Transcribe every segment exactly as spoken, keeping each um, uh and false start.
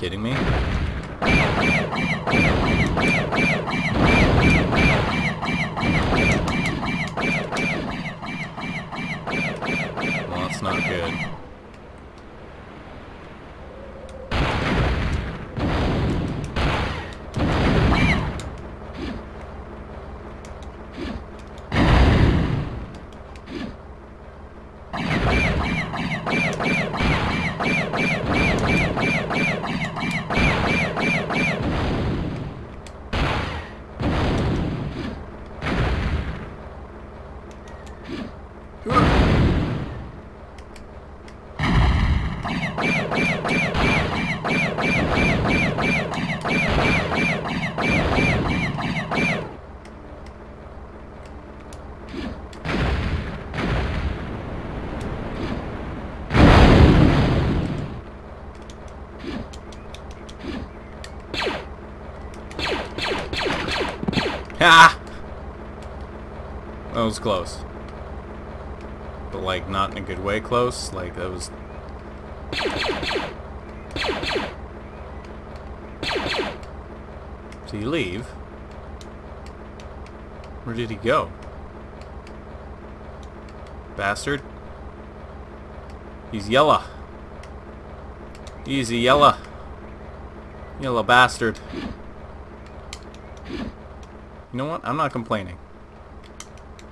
kidding me? Well, that's not good. Ah! That was close. But, like, not in a good way close. Like, that was... Did he leave? Where did he go? Bastard. He's yellow. Easy, yellow. Yellow bastard. You know what? I'm not complaining.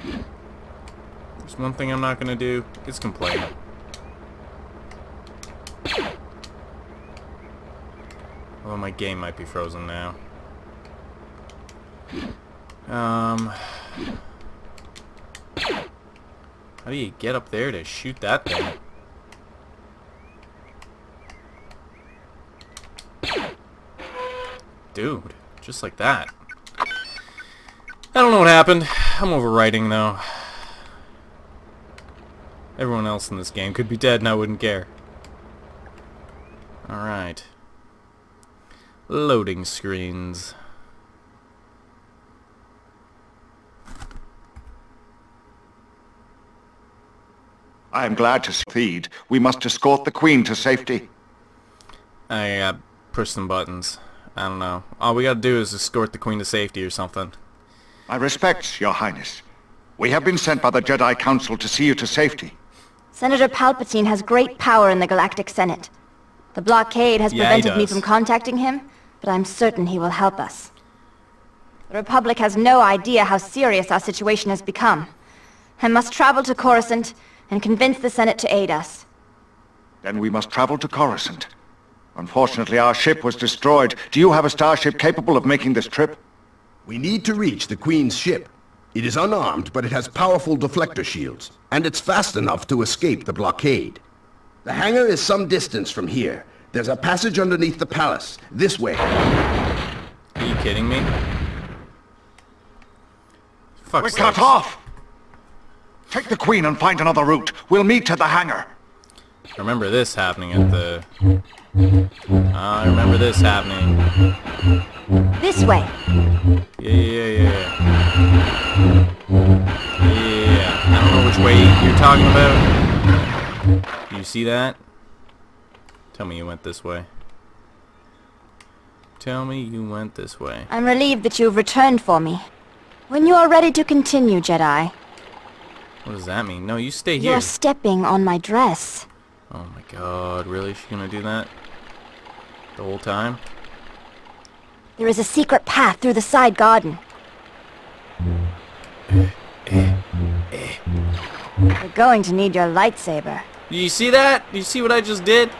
There's one thing I'm not gonna do. It's complain. Although my game might be frozen now. Um... How do you get up there to shoot that thing? Dude, just like that. I don't know what happened. I'm overwriting, though. Everyone else in this game could be dead and I wouldn't care. Alright. Loading screens. I am glad to speed. We must escort the Queen to safety. I, uh, push some buttons. I don't know. All we gotta do is escort the Queen to safety or something. My respects, Your Highness. We have been sent by the Jedi Council to see you to safety. Senator Palpatine has great power in the Galactic Senate. The blockade has yeah, prevented me from contacting him, but I'm certain he will help us. The Republic has no idea how serious our situation has become. I must travel to Coruscant and convince the Senate to aid us. Then we must travel to Coruscant. Unfortunately, our ship was destroyed. Do you have a starship capable of making this trip? We need to reach the Queen's ship. It is unarmed, but it has powerful deflector shields, and it's fast enough to escape the blockade. The hangar is some distance from here. There's a passage underneath the palace, this way. Are you kidding me? Fuck We're cut off! Take the Queen and find another route. We'll meet at the hangar. I remember this happening at the... I remember this happening. This way. Yeah, yeah, yeah, yeah. I don't know which way you're talking about. You see that? Tell me you went this way. Tell me you went this way. I'm relieved that you've returned for me. When you are ready to continue, Jedi. What does that mean? No, you stay here. You're stepping on my dress. Oh my god, really? She's gonna do that? The whole time? There is a secret path through the side garden. You're going to need your lightsaber. Do you see that? Do you see what I just did?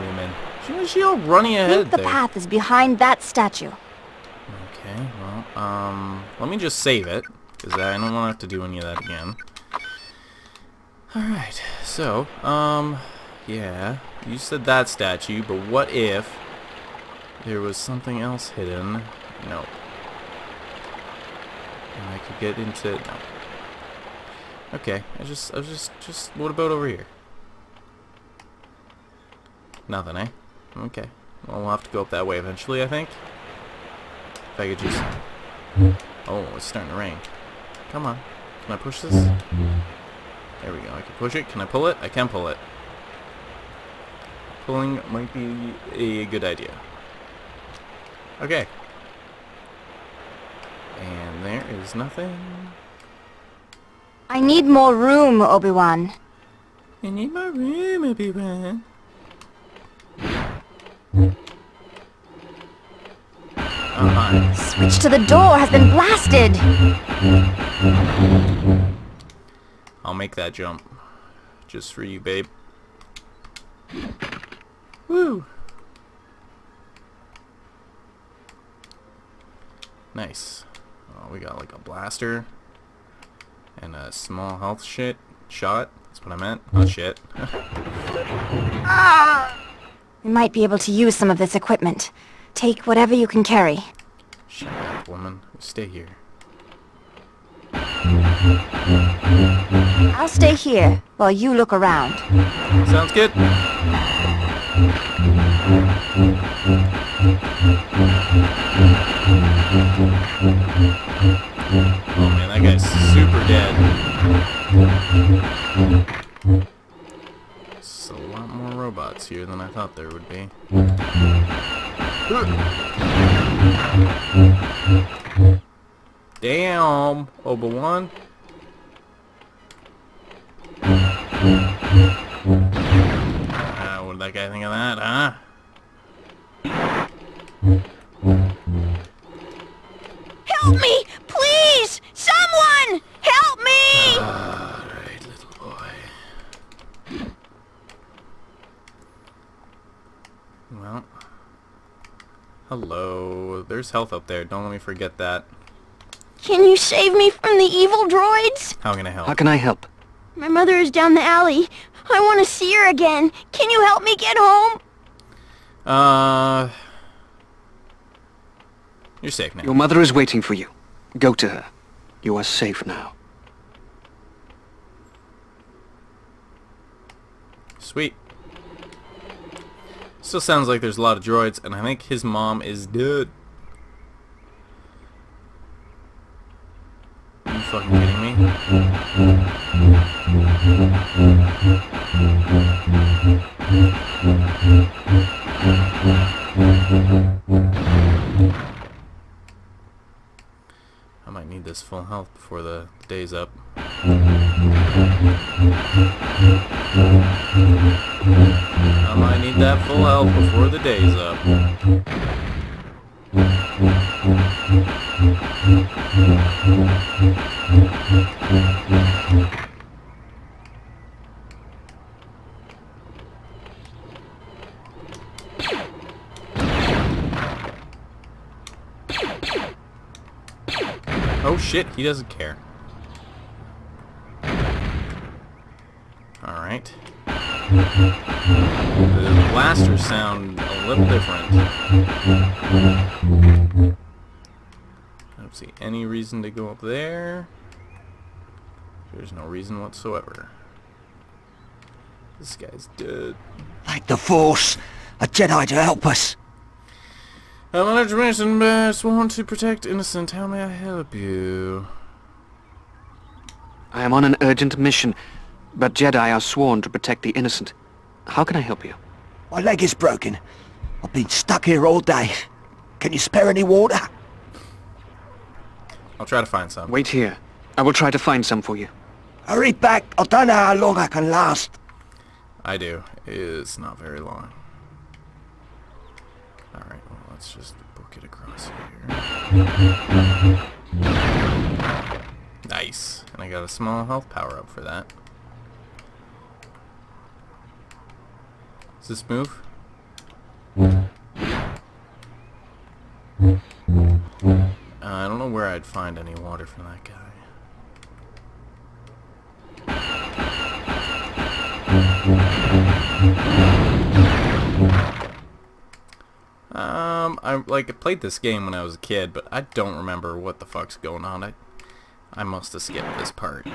Woman. Why is she all running ahead there? The path is behind that statue. Okay, well, um, let me just save it, because I don't want to have to do any of that again. Alright, so, um, yeah, you said that statue, but what if there was something else hidden? Nope. And I could get into it. No. Okay, I just, I just, just, what about over here? Nothing, eh? Okay, well, we'll have to go up that way eventually, I think. If I could just... Oh, it's starting to rain. Come on. Can I push this? There we go. I can push it. Can I pull it? I can pull it. Pulling might be a good idea. Okay. And there is nothing. I need more room, Obi-Wan. I need more room, Obi-Wan. Uh-huh. Switch to the door has been blasted! I'll make that jump. Just for you, babe. Woo! Nice. Oh, we got like a blaster. And a small health shit. Shot. That's what I meant. Oh shit. Ah! We might be able to use some of this equipment. Take whatever you can carry. Shut up, woman. Stay here. I'll stay here while you look around. Sounds good. Oh man, that guy's super dead. There's a lot more robots here than I thought there would be. Damn, Obi-Wan. Uh, what did that guy think of that, huh? Help me! Please! Someone! Help me! Alright, little boy. Well. Hello. There's health up there. Don't let me forget that. Can you save me from the evil droids? How can I help? How can I help? My mother is down the alley. I want to see her again. Can you help me get home? Uh... You're safe now. Your mother is waiting for you. Go to her. You are safe now. Sweet. Still sounds like there's a lot of droids, and I think his mom is dead. Are you fucking kidding me? I might need this full health before the day's up. I might need that full health before the day's up. Oh shit, he doesn't care. Alright. The blasters sound a little different. I don't see any reason to go up there. There's no reason whatsoever. This guy's dead. Thank the Force! A Jedi to help us! I'm an information best sworn to protect innocent. How may I help you? I am on an urgent mission. But Jedi are sworn to protect the innocent. How can I help you? My leg is broken. I've been stuck here all day. Can you spare any water? I'll try to find some. Wait here. I will try to find some for you. Hurry back. I don't know how long I can last. I do. It's not very long. Alright, well, let's just book it across here. Nice. And I got a small health power-up for that. Does this move? Uh, I don't know where I'd find any water for that guy. Um, I like I played this game when I was a kid, but I don't remember what the fuck's going on. I, I must have skipped this part.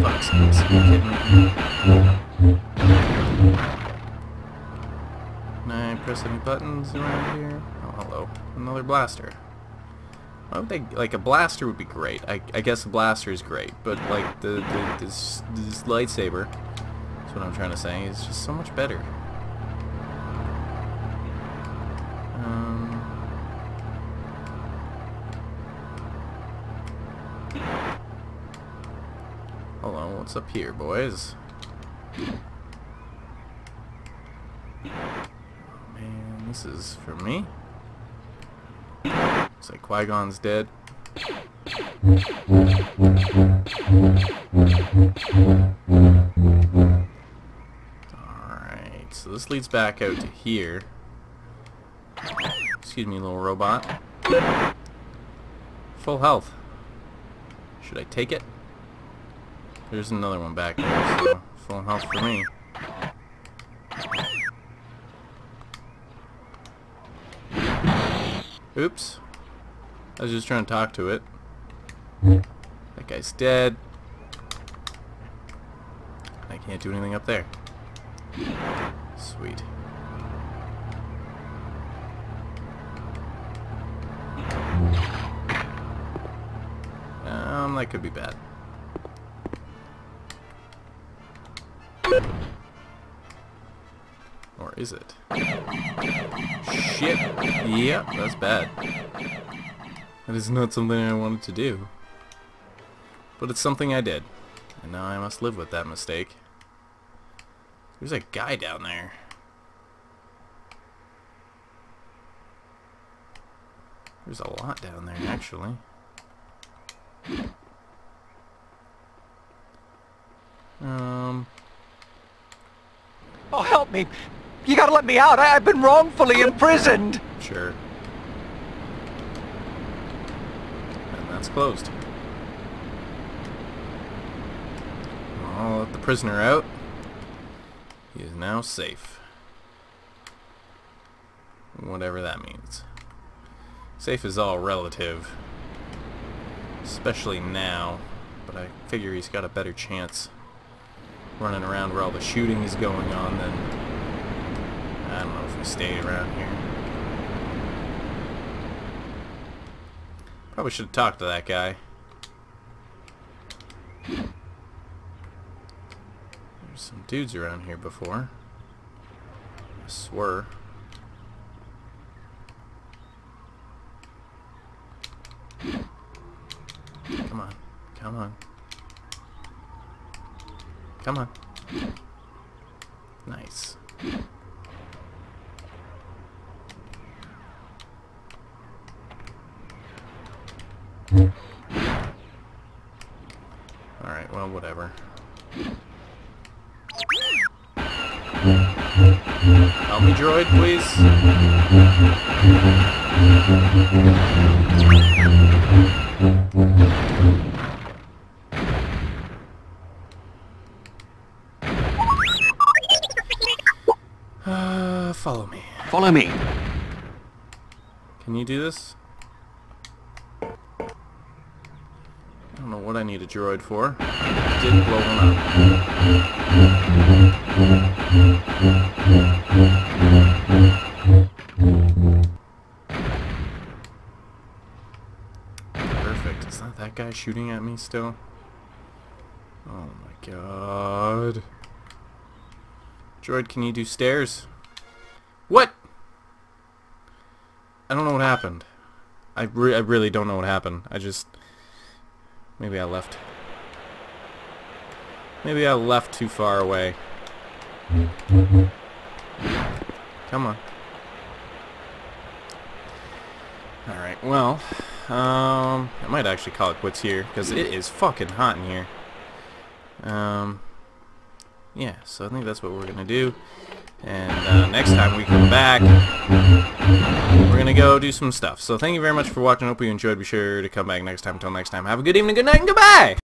Fuck's sakes, are you kidding me? Can I press any buttons around here? Oh, hello. Another blaster. Why don't they, like, a blaster would be great. I, I guess a blaster is great, but like the, the this, this lightsaber, that's what I'm trying to say, is just so much better. Um, hold on, what's up here, boys? Man, this is for me. It's like Qui-Gon's dead. Alright, so this leads back out to here. Excuse me, little robot. Full health. Should I take it? There's another one back there, so full health for me. Oops. I was just trying to talk to it. That guy's dead. I can't do anything up there. Sweet. Um, that could be bad. Or is it? Shit. Yep, that's bad. That is not something I wanted to do. But it's something I did. And now I must live with that mistake. There's a guy down there. There's a lot down there, actually. Um... Oh, help me! You gotta let me out! I I've been wrongfully imprisoned! Sure. And that's closed. I'll let the prisoner out. He is now safe. Whatever that means. Safe is all relative. Especially now. But I figure he's got a better chance running around where all the shooting is going on than... I don't know if we stay around here. Probably should have talked to that guy. There's some dudes around here before. I swear. Come on. Come on. Come on. Nice. Alright, well, whatever. Help me, droid, please. Uh, follow me. Follow me. Can you do this? I don't know what I need a droid for. I did blow one up. Perfect. Is that that guy shooting at me still? Oh my god. Droid, can you do stairs? What? I don't know what happened. I, re I really don't know what happened. I just... Maybe I left. Maybe I left too far away. Come on. Alright, well, um, I might actually call it quits here, because it is fucking hot in here. Um, yeah, so I think that's what we're going to do. And uh, next time we come back, we're going to go do some stuff. So thank you very much for watching. I hope you enjoyed. Be sure to come back next time. Until next time, have a good evening, good night, and goodbye!